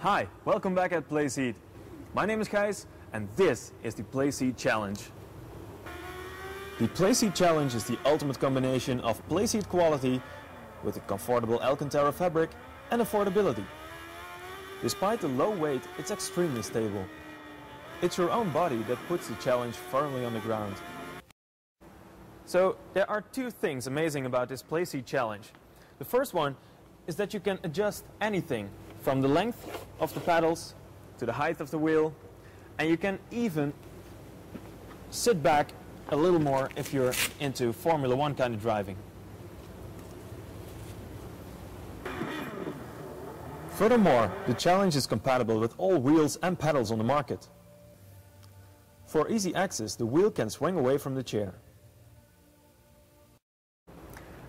Hi, welcome back at Playseat. My name is Gijs and this is the Playseat Challenge. The Playseat Challenge is the ultimate combination of Playseat quality with a comfortable Alcantara fabric and affordability. Despite the low weight, it's extremely stable. It's your own body that puts the challenge firmly on the ground. So there are two things amazing about this Playseat Challenge. The first one is that you can adjust anything from the length of the pedals to the height of the wheel, and you can even sit back a little more if you're into Formula One kind of driving. Furthermore, the challenge is compatible with all wheels and pedals on the market. For easy access, the wheel can swing away from the chair.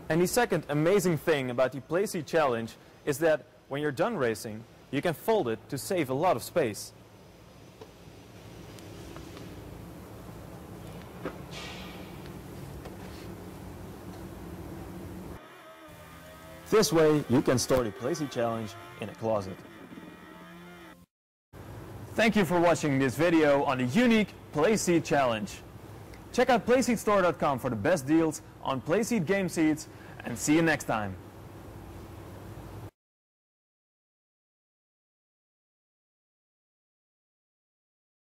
And the second amazing thing about the Playseat Challenge is that when you're done racing, you can fold it to save a lot of space. This way, you can store the Playseat Challenge in a closet. Thank you for watching this video on the unique Playseat Challenge. Check out PlayseatStore.com for the best deals on Playseat game seats, and see you next time.